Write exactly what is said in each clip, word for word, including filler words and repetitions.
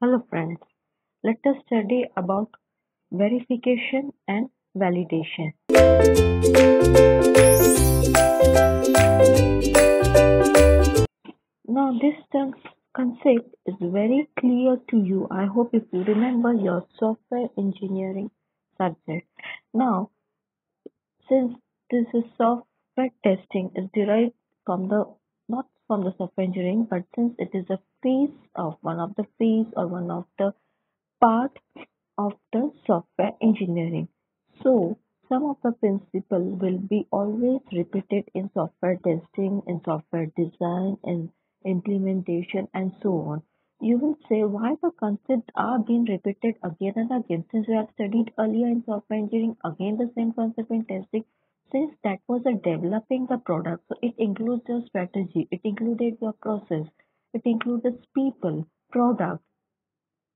Hello friends, let us study about verification and validation. Now this term concept is very clear to you. I hope if you remember your software engineering subject. Now, since this is software testing is derived from the not from the software engineering, but since it is a phase of one of the phase or one of the part of the software engineering. So some of the principles will be always repeated in software testing, in software design, in implementation, and so on. You will say why the concepts are being repeated again and again. Since we have studied earlier in software engineering, again the same concept in testing. Since that was a developing the product, so it includes your strategy, it included your process, it includes people, product.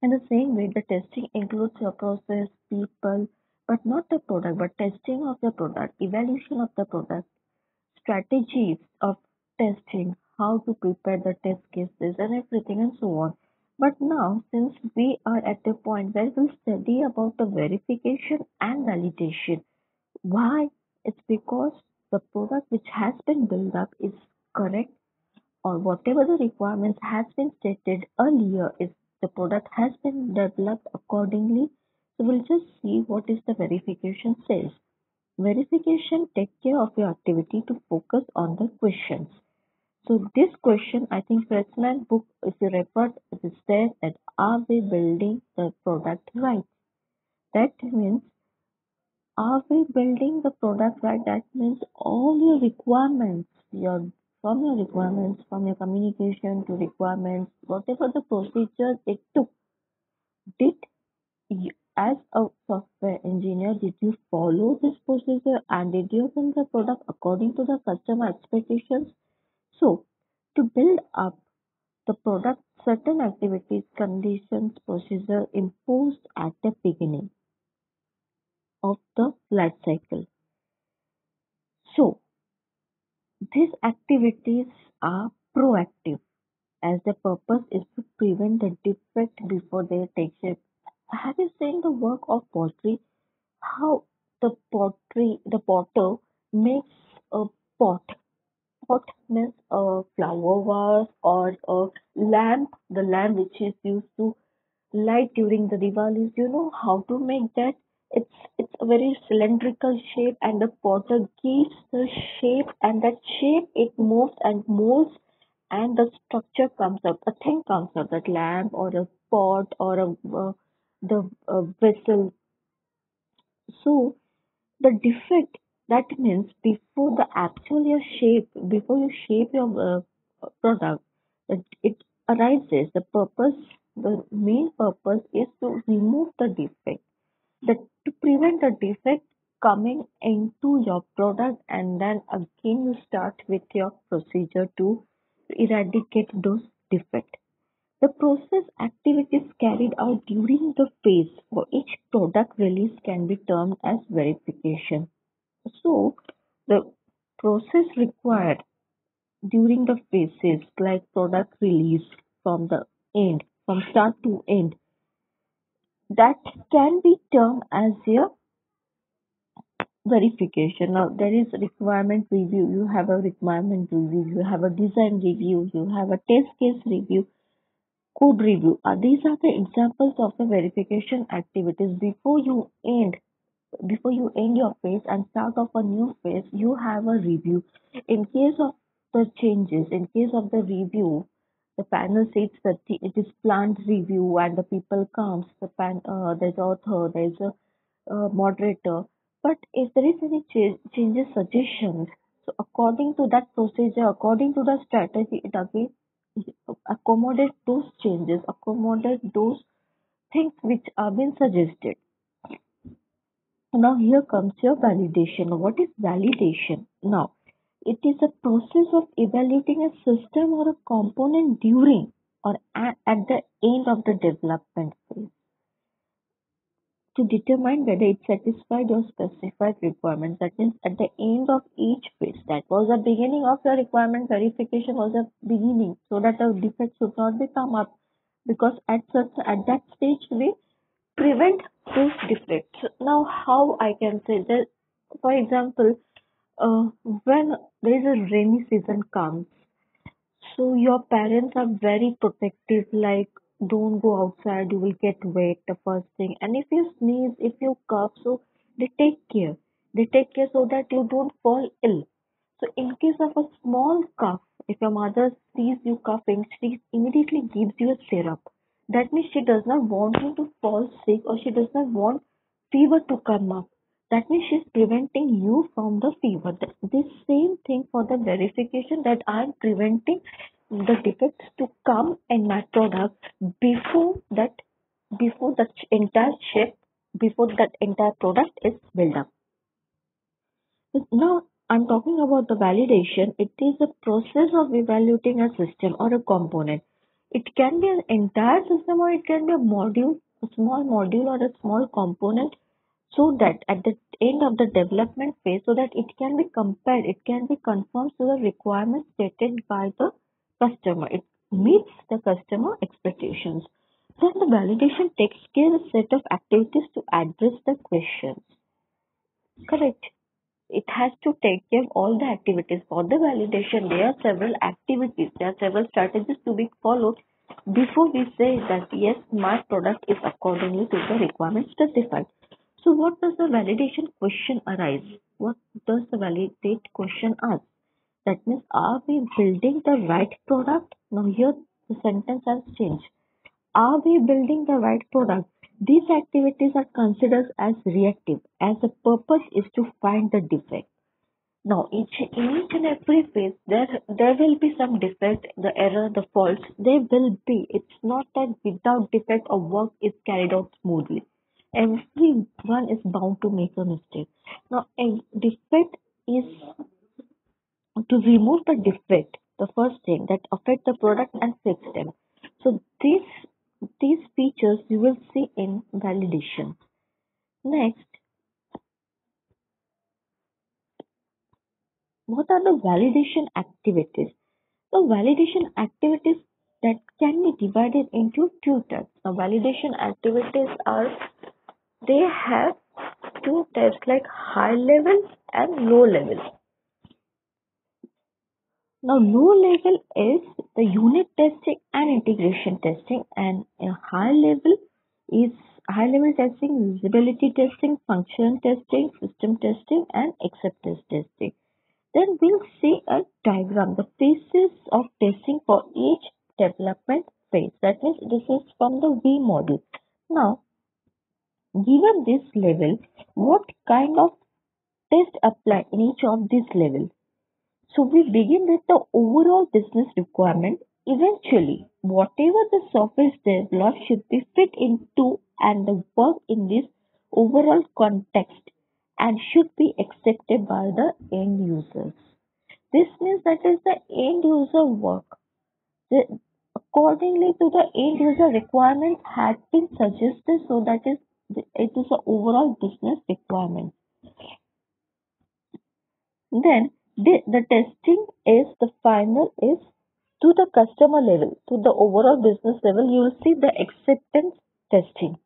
In the same way, the testing includes your process, people, but not the product, but testing of the product, evaluation of the product, strategies of testing, how to prepare the test cases and everything and so on. But now, since we are at the point where we'll study about the verification and validation, why? It's because the product which has been built up is correct, or whatever the requirements has been stated earlier is the product has been developed accordingly. So we'll just see what is the verification says. Verification takes care of your activity to focus on the questions. So this question, I think Fritzman's book, if you refer, it is there that are we building the product right? That means are we building the product right? That means all your requirements, your from your requirements, from your communication to requirements, whatever the procedures it took, did you, as a software engineer, did you follow this procedure and did you build the product according to the customer expectations? So, to build up the product, certain activities, conditions, procedures imposed at the beginning of the life cycle. So, these activities are proactive as the purpose is to prevent the defect before they take shape. Have you seen the work of pottery? How the pottery, the potter makes a pot. Pot means a flower vase or a lamp, the lamp which is used to light during the Diwalis. You know how to make that? It's it's a very cylindrical shape and the potter gives the shape and that shape it moves and molds and the structure comes out, a thing comes out, that lamp or a pot or a, uh, the uh, vessel. So the defect, that means before the actual your shape, before you shape your uh, product, it, it arises. The purpose, the main purpose is to remove the defect. That to prevent the defect coming into your product, and then again you start with your procedure to eradicate those defects. The process activities carried out during the phase for each product release can be termed as verification. So, the process required during the phases like product release from the end, from start to end, that can be termed as a verification. Now, there is requirement review, you have a requirement review, you have a design review, you have a test case review, code review. Uh, these are the examples of the verification activities. Before you end, before you end your phase and start off a new phase, you have a review. In case of the changes, in case of the review, the panel says that it is planned review and the people comes, the pan, uh, there's author, there's a uh, moderator. But if there is any ch changes, suggestions, so according to that procedure, according to the strategy, it again accommodate those changes, accommodate those things which have been suggested. Now here comes your validation. What is validation? Now, it is a process of evaluating a system or a component during or at the end of the development phase to determine whether it satisfied your specified requirements. That means at the end of each phase, that was the beginning of your requirement verification was the beginning so that a defect should not become up. because at such at that stage we prevent those defects. Now, how I can say that? For example, uh, when there is a rainy season comes, so your parents are very protective, like don't go outside, you will get wet, the first thing. And if you sneeze, if you cough, so they take care. They take care so that you don't fall ill. So in case of a small cough, if your mother sees you coughing, she immediately gives you a syrup. That means she does not want you to fall sick, or she does not want fever to come up. That means she's preventing you from the fever. This same thing for the verification, that I'm preventing the defects to come in my product before that, before the entire ship, before that entire product is built up. Now, I'm talking about the validation. It is a process of evaluating a system or a component. It can be an entire system, or it can be a module, a small module or a small component, so that at the end of the development phase, so that it can be compared, it can be conformed to the requirements stated by the customer. It meets the customer expectations. Then the validation takes care of a set of activities to address the questions. Correct. It has to take care of all the activities. For the validation, there are several activities, there are several strategies to be followed before we say that yes, my product is accordingly to the requirements specified. So what does the validation question arise? What does the validate question ask? That means, are we building the right product? Now here the sentence has changed. Are we building the right product? These activities are considered as reactive, as the purpose is to find the defect. Now each, in each and every phase, there, there will be some defect, the error, the fault. There will be. It's not that without defect a work is carried out smoothly. Everyone is bound to make a mistake. Now, a defect is to remove the defect, the first thing that affect the product, and fix them. So these these features you will see in validation. Next, what are the validation activities? The validation activities that can be divided into two types. Now, validation activities are They have two types, like high level and low level. Now, low level is the unit testing and integration testing, and a high level is high level testing, usability testing, function testing, system testing, and acceptance testing. Then we'll see a diagram, the phases of testing for each development phase. That means this is from the V model. Now, given this level, what kind of test apply in each of these levels? So we begin with the overall business requirement. Eventually, whatever the software is developed should be fit into and the work in this overall context and should be accepted by the end users. This means that is the end user work. The, accordingly to the end user requirements had been suggested, so that is it is an overall business requirement. Then the, the testing is the final is to the customer level, to the overall business level. You will see the acceptance testing.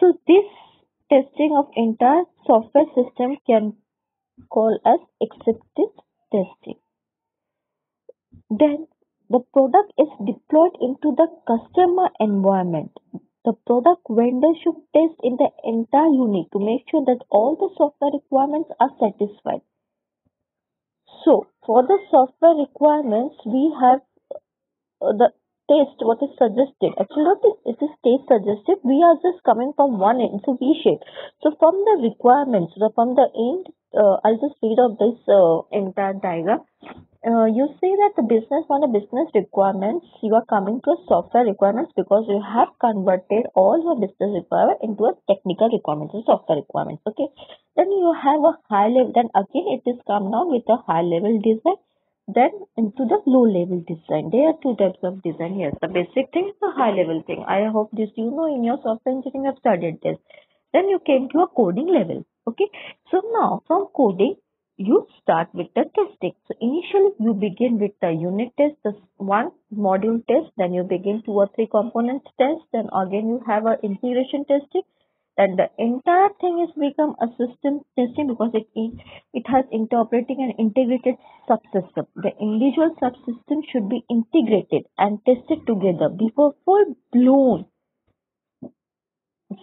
So this testing of entire software system can call as acceptance testing. Then the product is deployed into the customer environment. The product vendor should test in the entire unit to make sure that all the software requirements are satisfied. So, for the software requirements, we have the test, what is suggested. Actually, not this is test suggested. We are just coming from one end, so we shape. So, from the requirements, so from the end, uh, I'll just read off this uh, entire diagram. Uh, you see that the business on a business requirements, you are coming to a software requirements because you have converted all your business requirement into a technical requirements, a software requirements. Okay, then you have a high level. Then again, it is come down with a high level design. Then into the low level design. There are two types of design here. The basic thing is the high level thing. I hope this you know in your software engineering you have studied this. Then you came to a coding level. Okay, so now from coding you start with the testing. So initially you begin with the unit test, the one module test, then you begin two or three components test, then again you have an integration testing, and the entire thing has become a system testing because it it has interpreting an integrated subsystem. The individual subsystem should be integrated and tested together before full-blown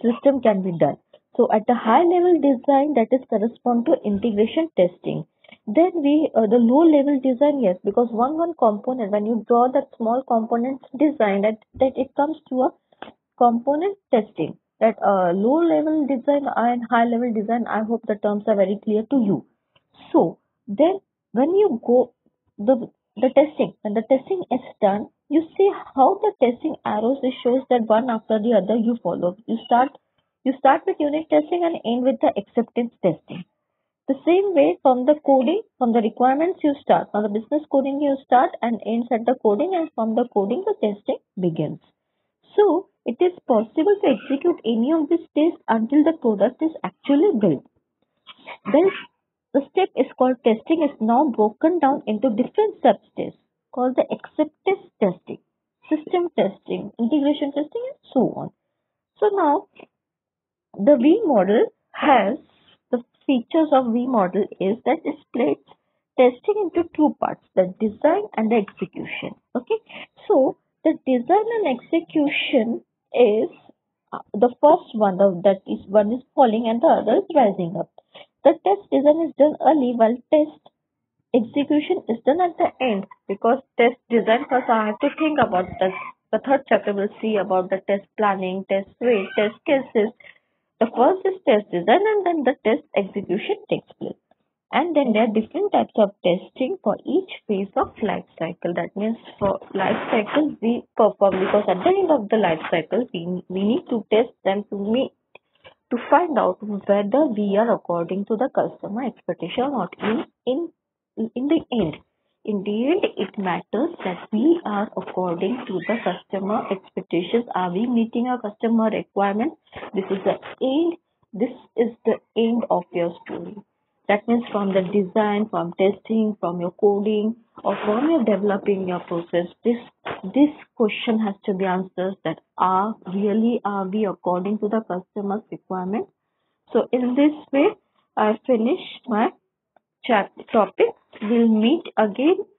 system can be done. So at the high level design, that is correspond to integration testing. Then we uh, the low level design, yes, because one one component, when you draw that small component design, that, that it comes to a component testing. That uh, low level design and high level design, I hope the terms are very clear to you. So then when you go the the testing, when the testing is done, you see how the testing arrows, it shows that one after the other you follow. You start You start with unit testing and end with the acceptance testing. The same way from the coding, from the requirements you start. From the business coding you start and ends at the coding, and from the coding the testing begins. So it is possible to execute any of these tests until the product is actually built. Then the step is called testing is now broken down into different sub-tests called the acceptance testing, system testing, integration testing, and so on. So now the V model has the features of V model is that it splits testing into two parts, the design and the execution. Okay, so the design and execution is uh, the first one, the, that is one is falling and the other is rising up. The test design is done early while test execution is done at the end, because test design first I have to think about that. The third chapter will see about the test planning, test weight, test cases. The first is test design and then the test execution takes place. And then there are different types of testing for each phase of life cycle. That means for life cycle we perform, because at the end of the life cycle we, we need to test them to meet, to find out whether we are according to the customer expectation or not. In, in, in the end, in the end it matters that we are according to the customer expectations. Are we meeting our customer requirements? This is the end. This is the end of your story. That means from the design, from testing, from your coding, or from your developing your process, this this question has to be answered, that are really are we according to the customer's requirement. So in this way I finish my chat topic. We'll meet again